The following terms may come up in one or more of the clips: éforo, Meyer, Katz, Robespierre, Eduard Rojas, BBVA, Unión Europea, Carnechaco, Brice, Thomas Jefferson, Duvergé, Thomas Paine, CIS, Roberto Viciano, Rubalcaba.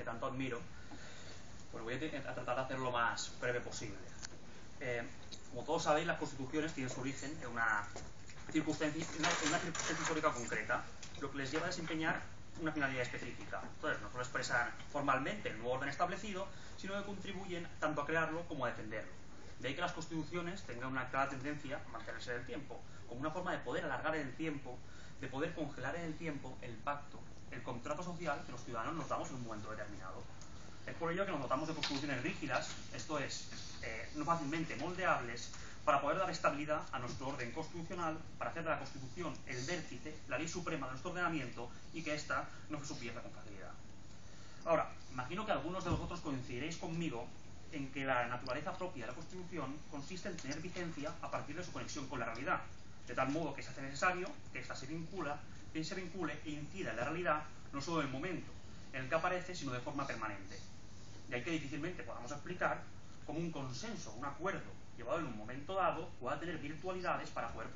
que tanto admiro, pues voy a tratar de hacerlo lo más breve posible. Como todos sabéis, las constituciones tienen su origen en una circunstancia histórica concreta, lo que les lleva a desempeñar una finalidad específica. Entonces, no solo expresan formalmente el nuevo orden establecido, sino que contribuyen tanto a crearlo como a defenderlo. De ahí que las constituciones tengan una clara tendencia a mantenerse en el tiempo, como una forma de poder alargar en el tiempo, de poder congelar en el tiempo el pacto, el contrato social que los ciudadanos nos damos en un momento determinado. Es por ello que nos dotamos de constituciones rígidas, esto es, no fácilmente moldeables, para poder dar estabilidad a nuestro orden constitucional, para hacer de la Constitución el vértice, la ley suprema de nuestro ordenamiento, y que ésta no se supierda con facilidad. Ahora, imagino que algunos de vosotros coincidiréis conmigo en que la naturaleza propia de la Constitución consiste en tener vigencia a partir de su conexión con la realidad, de tal modo que se hace necesario que ésta se vincule e incida en la realidad, no solo en el momento en el que aparece, sino de forma permanente. De ahí que difícilmente podamos explicar cómo un consenso, un acuerdo, llevado en un momento dado, pueda tener virtualidades para poder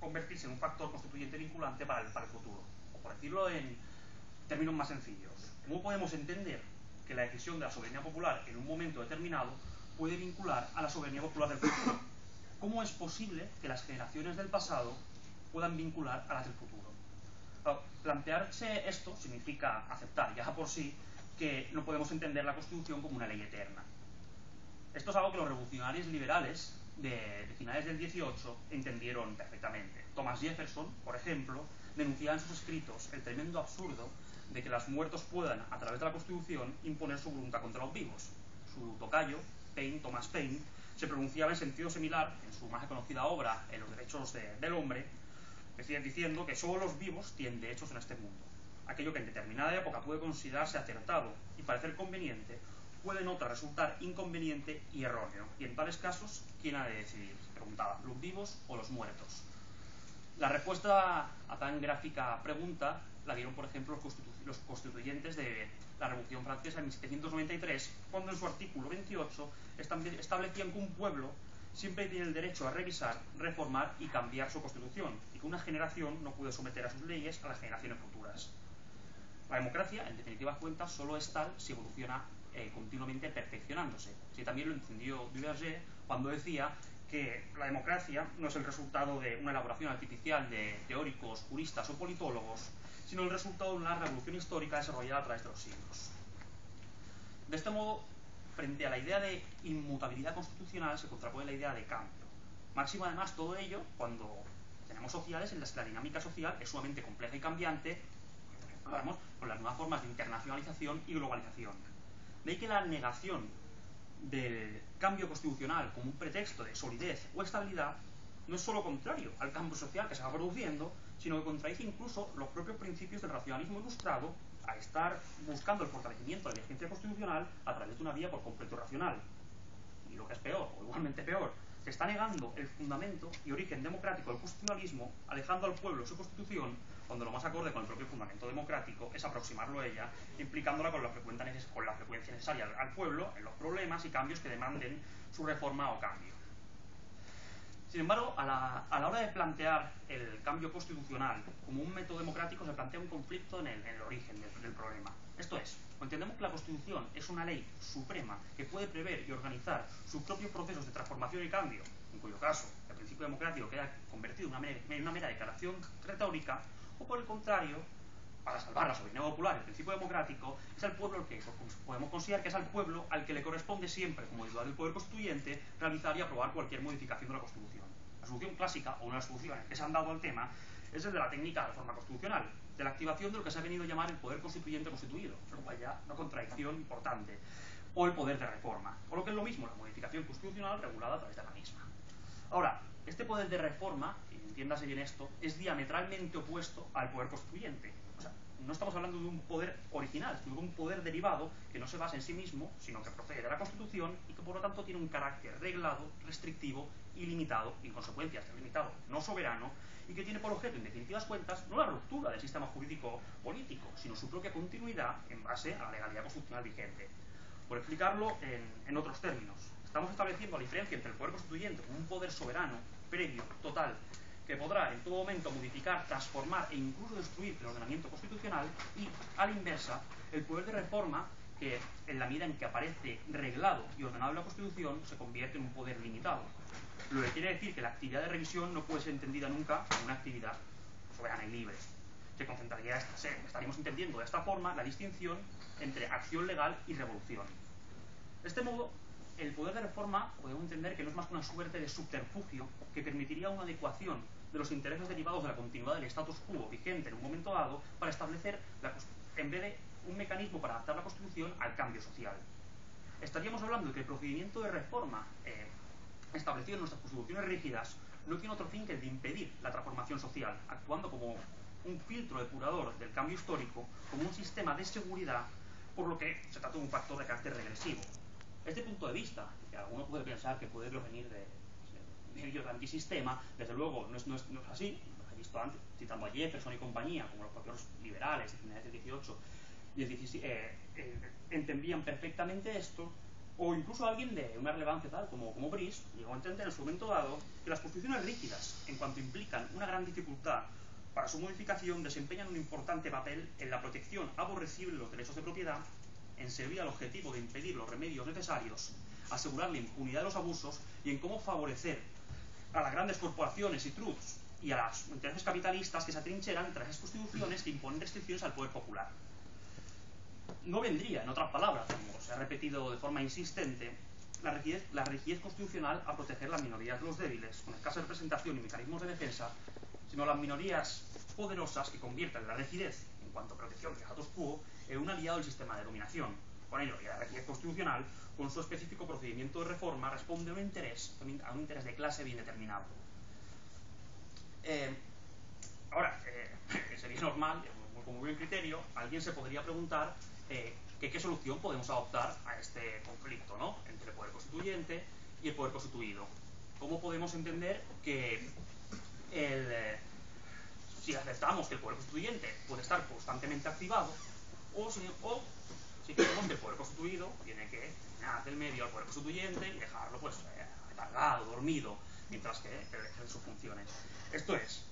convertirse en un factor constituyente vinculante para el futuro. O por decirlo en términos más sencillos, ¿cómo podemos entender que la decisión de la soberanía popular en un momento determinado puede vincular a la soberanía popular del futuro? ¿Cómo es posible que las generaciones del pasado puedan vincular a las del futuro? Claro, plantearse esto significa aceptar ya por sí que no podemos entender la Constitución como una ley eterna. Esto es algo que los revolucionarios liberales de finales del 18 entendieron perfectamente. Thomas Jefferson, por ejemplo, denunciaba en sus escritos el tremendo absurdo de que los muertos puedan, a través de la Constitución, imponer su voluntad contra los vivos. Su tocayo, Thomas Paine, se pronunciaba en sentido similar en su más conocida obra, En los derechos del hombre, diciendo que solo los vivos tienen derechos en este mundo. Aquello que en determinada época puede considerarse acertado y parecer conveniente, puede en otra resultar inconveniente y erróneo, y en tales casos, ¿quién ha de decidir?, preguntaba, ¿los vivos o los muertos? La respuesta a tan gráfica pregunta la dieron, por ejemplo, los constituyentes de la Revolución Francesa en 1793, cuando en su artículo 28 establecían que un pueblo siempre tiene el derecho a revisar, reformar y cambiar su constitución, y que una generación no puede someter a sus leyes a las generaciones futuras. La democracia, en definitivas cuentas, solo es tal si evoluciona continuamente perfeccionándose. Sí, también lo entendió Duvergé cuando decía que la democracia no es el resultado de una elaboración artificial de teóricos, juristas o politólogos, sino el resultado de una revolución histórica desarrollada a través de los siglos. De este modo, frente a la idea de inmutabilidad constitucional se contrapone la idea de cambio. Máximo además todo ello cuando tenemos sociedades en las que la dinámica social es sumamente compleja y cambiante, digamos, con las nuevas formas de internacionalización y globalización. De ahí que la negación del cambio constitucional como un pretexto de solidez o estabilidad no es solo contrario al cambio social que se va produciendo, sino que contradice incluso los propios principios del racionalismo ilustrado a estar buscando el fortalecimiento de la vigencia constitucional a través de una vía por completo racional. Y lo que es peor, o igualmente peor, se está negando el fundamento y origen democrático del constitucionalismo, alejando al pueblo de su constitución, cuando lo más acorde con el propio fundamento democrático es aproximarlo a ella, implicándola con la frecuencia necesaria al pueblo en los problemas y cambios que demanden su reforma o cambio. Sin embargo, a la hora de plantear el cambio constitucional como un método democrático, se plantea un conflicto en el origen del problema. Esto es, entendemos que la Constitución es una ley suprema que puede prever y organizar sus propios procesos de transformación y cambio, en cuyo caso el principio democrático queda convertido en una mera declaración retórica, o por el contrario, para salvar la soberanía popular, el principio democrático es al pueblo al que podemos considerar que es al pueblo al que le corresponde siempre, como titular del poder constituyente, realizar y aprobar cualquier modificación de la Constitución. La solución clásica, o una de las soluciones que se han dado al tema, es el de la técnica de reforma constitucional, de la activación de lo que se ha venido a llamar el poder constituyente constituido, lo cual ya una contradicción importante, o el poder de reforma, o lo que es lo mismo, la modificación constitucional regulada a través de la misma. Ahora, este poder de reforma, entiéndase bien esto, es diametralmente opuesto al poder constituyente. O sea, no estamos hablando de un poder original, sino de un poder derivado que no se basa en sí mismo, sino que procede de la Constitución y que por lo tanto tiene un carácter reglado, restrictivo, ilimitado, y en consecuencia limitado, no soberano, y que tiene por objeto, en definitivas cuentas, no la ruptura del sistema jurídico político, sino su propia continuidad en base a la legalidad constitucional vigente. Por explicarlo en otros términos, estamos estableciendo la diferencia entre el poder constituyente como un poder soberano, previo, total, que podrá en todo momento modificar, transformar e incluso destruir el ordenamiento constitucional, y, a la inversa, el poder de reforma, que en la medida en que aparece reglado y ordenado en la Constitución, se convierte en un poder limitado. Lo que quiere decir que la actividad de revisión no puede ser entendida nunca como una actividad soberana y libre. Se concentraría, estaríamos entendiendo de esta forma, la distinción entre acción legal y revolución. De este modo, el poder de reforma podemos entender que no es más que una suerte de subterfugio que permitiría una adecuación de los intereses derivados de la continuidad del status quo vigente en un momento dado para establecer, en vez de un mecanismo para adaptar la Constitución al cambio social. Estaríamos hablando de que el procedimiento de reforma establecido en nuestras constituciones rígidas no tiene otro fin que el de impedir la transformación social, actuando como un filtro depurador del cambio histórico, como un sistema de seguridad, por lo que se trata de un factor de carácter regresivo. Este punto de vista, que alguno puede pensar que puede venir de antisistema, desde luego no es así. Lo he visto antes, citando a Jefferson y compañía, como los propios liberales de finales del 18 y el 17, entendían perfectamente esto, o incluso alguien de una relevancia tal como Brice llegó a entender en su momento dado que las constituciones rígidas, en cuanto implican una gran dificultad para su modificación, desempeñan un importante papel en la protección aborrecible de los derechos de propiedad, en servir al objetivo de impedir los remedios necesarios, asegurar la impunidad de los abusos y en cómo favorecer a las grandes corporaciones y trusts y a los intereses capitalistas que se atrincheran tras las constituciones que imponen restricciones al poder popular. No vendría, en otras palabras, como se ha repetido de forma insistente, la rigidez constitucional a proteger las minorías de los débiles, con escasa representación y mecanismos de defensa, sino las minorías poderosas que conviertan la rigidez, en cuanto a protección del status quo, en un aliado del sistema de dominación. Con ello, la rigidez constitucional, con su específico procedimiento de reforma, responde a un interés de clase bien determinado. Ahora, sería normal, como buen criterio, alguien se podría preguntar qué solución podemos adoptar a este conflicto, ¿no?, entre el poder constituyente y el poder constituido. ¿Cómo podemos entender que si aceptamos que el poder constituyente puede estar constantemente activado, o si creemos que el poder constituido tiene que eliminar del medio al poder constituyente y dejarlo pues recargado, dormido, mientras que ejerce sus funciones? Esto es,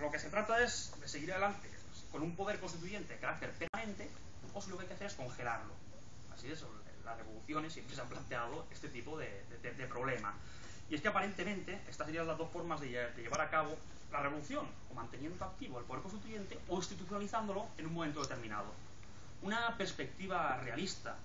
lo que se trata es de seguir adelante con un poder constituyente de carácter permanente, o si lo que hay que hacer es congelarlo. Así es, las revoluciones siempre se han planteado este tipo de problema. Y es que aparentemente estas serían las dos formas de llevar a cabo la revolución, o manteniendo activo el poder constituyente o institucionalizándolo en un momento determinado. Una perspectiva realista,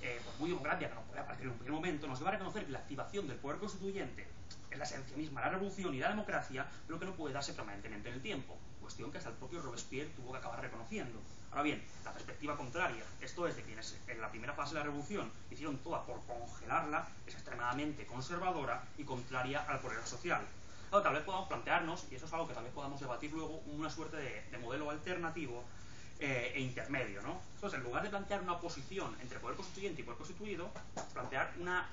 pues muy democrática, que nos puede aparecer en un primer momento, nos va a reconocer que la activación del poder constituyente es la esencia misma de la revolución y la democracia, pero que no puede darse permanentemente en el tiempo, cuestión que hasta el propio Robespierre tuvo que acabar reconociendo. Ahora bien, la perspectiva contraria, esto es de quienes en la primera fase de la revolución hicieron toda por congelarla, es extremadamente conservadora y contraria al progreso social. Ahora, tal vez podamos plantearnos, y eso es algo que tal vez podamos debatir luego, una suerte de modelo alternativo e intermedio, ¿no? Entonces, en lugar de plantear una oposición entre poder constituyente y poder constituido, plantear una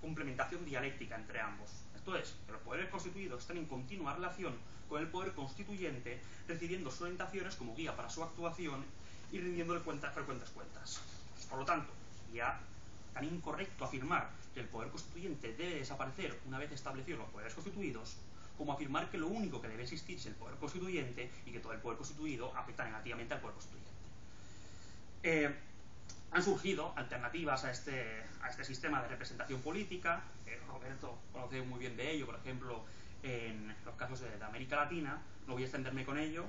complementación dialéctica entre ambos. Esto es, que los poderes constituidos están en continua relación con el poder constituyente, recibiendo sus orientaciones como guía para su actuación y rindiéndole frecuentes cuentas. Por lo tanto, ya tan incorrecto afirmar que el poder constituyente debe desaparecer una vez establecidos los poderes constituidos, como afirmar que lo único que debe existir es el poder constituyente y que todo el poder constituido afecta negativamente al poder constituyente. Han surgido alternativas a este sistema de representación política. Roberto conoce muy bien de ello, por ejemplo, en los casos de América Latina. No voy a extenderme con ello.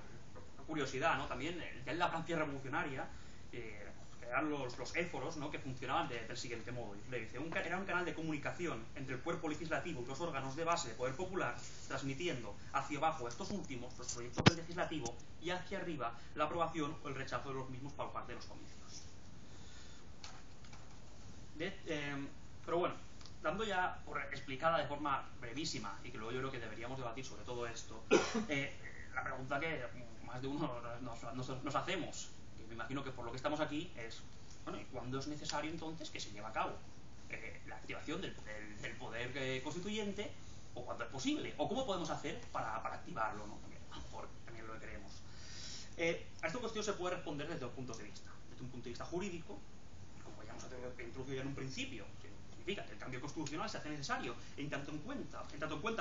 Curiosidad, ¿no? También ya en la Francia revolucionaria eran los éforos, ¿no?, que funcionaban del siguiente modo. Le dice, era un canal de comunicación entre el cuerpo legislativo y los órganos de base de poder popular, transmitiendo hacia abajo estos últimos los proyectos del legislativo y hacia arriba la aprobación o el rechazo de los mismos por parte de los comicios. Pero bueno, dando ya explicada de forma brevísima, y que luego yo creo que deberíamos debatir sobre todo esto, la pregunta que más de uno nos hacemos, me imagino que por lo que estamos aquí, es, bueno, ¿y cuándo es necesario entonces que se lleve a cabo la activación del poder constituyente, o cuándo es posible, o cómo podemos hacer para activarlo, ¿no? Porque a lo mejor también lo creemos. A esta cuestión se puede responder desde dos puntos de vista. Desde un punto de vista jurídico, como ya hemos introducido en un principio, que significa que el cambio constitucional se hace necesario, en tanto en cuenta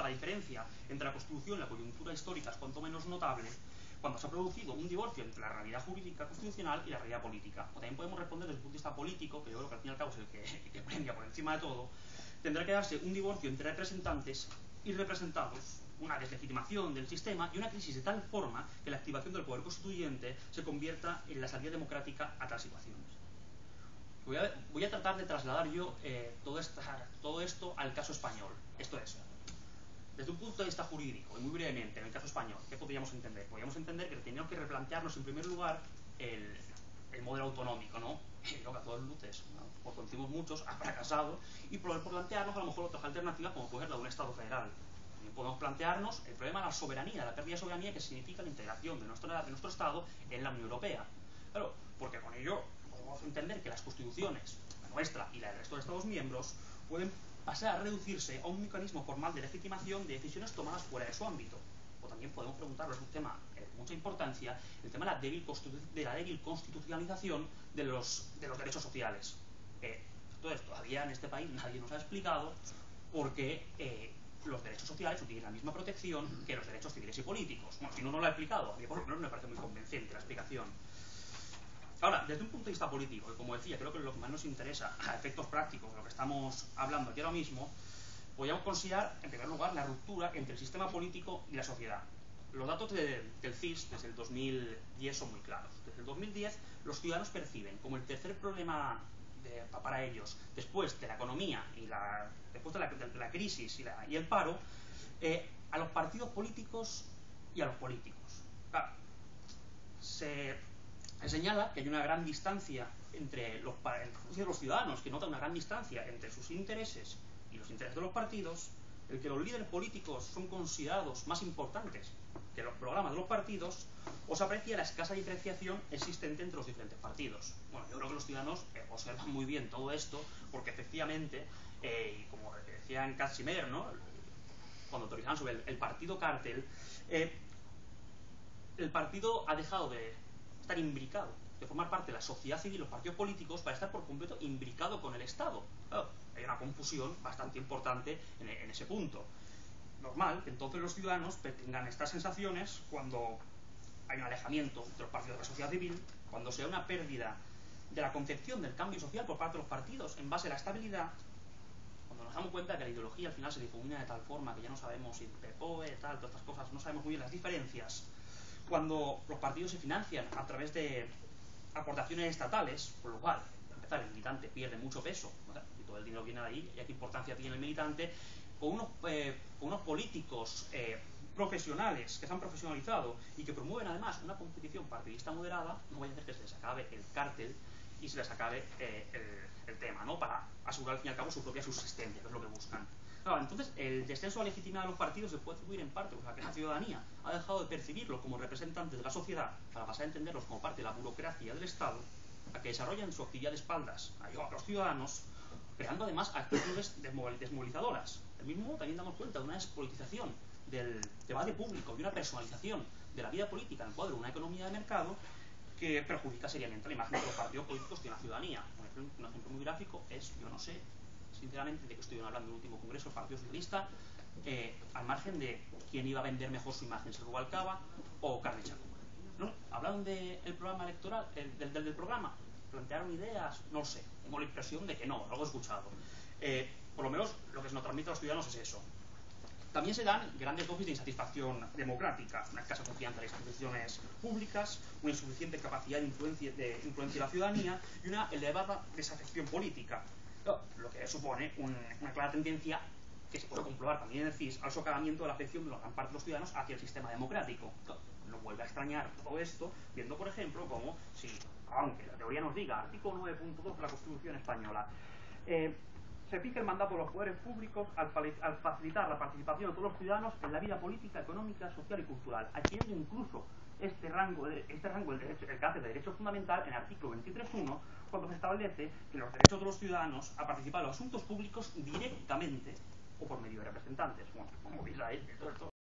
la diferencia entre la Constitución y la coyuntura histórica es cuanto menos notable. cuando se ha producido un divorcio entre la realidad jurídica constitucional y la realidad política. O también podemos responder desde el punto de vista político, que yo creo que al fin y al cabo es el que premia por encima de todo. Tendrá que darse un divorcio entre representantes y representados, una deslegitimación del sistema y una crisis de tal forma que la activación del poder constituyente se convierta en la salida democrática a tales situaciones. Voy a tratar de trasladar yo todo esto al caso español. Esto es, desde un punto de vista jurídico, y muy brevemente, en el caso español, ¿qué podríamos entender? Podríamos entender que teníamos que replantearnos, en primer lugar, el modelo autonómico, ¿no? Lo que a todas luces, ¿no?, por conocimos muchos, ha fracasado, y poder plantearnos a lo mejor otras alternativas, como puede ser la de un Estado federal. También podemos plantearnos el problema de la soberanía, la pérdida de soberanía que significa la integración de nuestro Estado en la Unión Europea. Claro, porque con ello podemos entender que las constituciones, la nuestra y la del resto de Estados miembros, pueden pasar a reducirse a un mecanismo formal de legitimación de decisiones tomadas fuera de su ámbito. O también podemos preguntarnos un tema de mucha importancia, el tema de la débil constitucionalización de los derechos sociales. Entonces, todavía en este país nadie nos ha explicado por qué los derechos sociales tienen la misma protección que los derechos civiles y políticos. Bueno, si no nos lo ha explicado, a mí por lo menos me parece muy convincente la explicación. Ahora, desde un punto de vista político, y como decía, creo que lo que más nos interesa a efectos prácticos de lo que estamos hablando aquí ahora mismo, podríamos considerar, en primer lugar, la ruptura entre el sistema político y la sociedad. Los datos del CIS desde el 2010 son muy claros. Desde el 2010, los ciudadanos perciben como el tercer problema para ellos, después de la economía y después de la crisis y el paro, a los partidos políticos y a los políticos. Claro, se señala que hay una gran distancia entre los ciudadanos, que notan una gran distancia entre sus intereses y los intereses de los partidos, el que los líderes políticos son considerados más importantes que los programas de los partidos, o se aprecia la escasa diferenciación existente entre los diferentes partidos. Bueno, yo creo que los ciudadanos observan muy bien todo esto, porque efectivamente, y como decían Katz y Meyer, ¿no?, cuando autorizaban sobre el partido cártel, el partido ha dejado de estar imbricado, de formar parte de la sociedad civil y los partidos políticos para estar por completo imbricado con el Estado. Claro, hay una confusión bastante importante en ese punto. Normal que entonces los ciudadanos tengan estas sensaciones cuando hay un alejamiento de los partidos de la sociedad civil, cuando se da una pérdida de la concepción del cambio social por parte de los partidos en base a la estabilidad, cuando nos damos cuenta que la ideología al final se difumina de tal forma que ya no sabemos si PPOE, tal, todas estas cosas, no sabemos muy bien las diferencias. Cuando los partidos se financian a través de aportaciones estatales, por lo cual, para empezar, el militante pierde mucho peso, ¿vale?, y todo el dinero viene de ahí, y qué importancia tiene el militante, con unos políticos profesionales que se han profesionalizado y que promueven además una competición partidista moderada, no vaya a hacer que se les acabe el cártel y se les acabe el tema, ¿no?, para asegurar al fin y al cabo su propia subsistencia, que es lo que buscan. Claro, entonces el descenso de la legitimidad de los partidos se puede atribuir en parte a que la ciudadanía ha dejado de percibirlos como representantes de la sociedad para pasar a entenderlos como parte de la burocracia del Estado, a que desarrollan su actividad de espaldas a los ciudadanos, creando además actitudes desmovilizadoras. Del mismo modo también damos cuenta de una despolitización del debate público y una personalización de la vida política en el cuadro de una economía de mercado que perjudica seriamente la imagen que los partidos políticos tienen a la ciudadanía. Un ejemplo muy gráfico es, yo no sé, sinceramente, de que estuvieron hablando en el último congreso del Partido Socialista, al margen de quién iba a vender mejor su imagen, si Rubalcaba o Carnechaco. ¿No? Hablaron del programa electoral, del programa, plantearon ideas, no sé, tengo la impresión de que no, algo he escuchado. Por lo menos lo que se nos transmite a los ciudadanos es eso. También se dan grandes dosis de insatisfacción democrática, una escasa confianza en las instituciones públicas, una insuficiente capacidad de influencia de la ciudadanía y una elevada desafección política. Lo que supone una clara tendencia que se puede comprobar también en el CIS al socavamiento de la afección de la gran parte de los ciudadanos hacia el sistema democrático. No vuelve a extrañar todo esto, viendo por ejemplo como si, aunque la teoría nos diga, artículo 9.2 de la Constitución española, se fija el mandato de los poderes públicos al facilitar la participación de todos los ciudadanos en la vida política, económica, social y cultural, adquiriendo incluso este rango, el carácter de derecho fundamental en el artículo 23.1, cuando se establece que los derechos de los ciudadanos a participar en los asuntos públicos directamente o por medio de representantes. Bueno, como veis ahí, todo esto